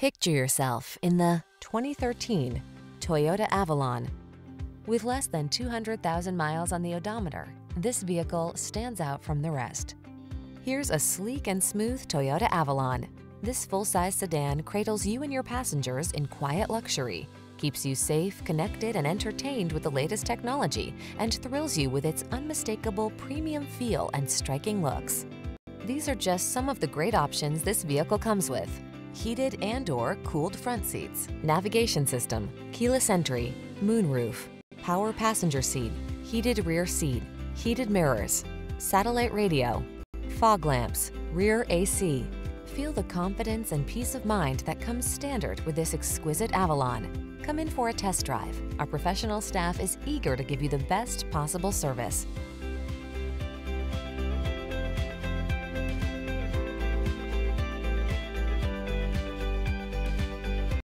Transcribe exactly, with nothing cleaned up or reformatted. Picture yourself in the twenty thirteen Toyota Avalon. With less than two hundred thousand miles on the odometer, this vehicle stands out from the rest. Here's a sleek and smooth Toyota Avalon. This full-size sedan cradles you and your passengers in quiet luxury, keeps you safe, connected, and entertained with the latest technology, and thrills you with its unmistakable premium feel and striking looks. These are just some of the great options this vehicle comes with: heated and/or cooled front seats, navigation system, keyless entry, moonroof, power passenger seat, heated rear seat, heated mirrors, satellite radio, fog lamps, rear A C. Feel the confidence and peace of mind that comes standard with this exquisite Avalon. Come in for a test drive. Our professional staff is eager to give you the best possible service.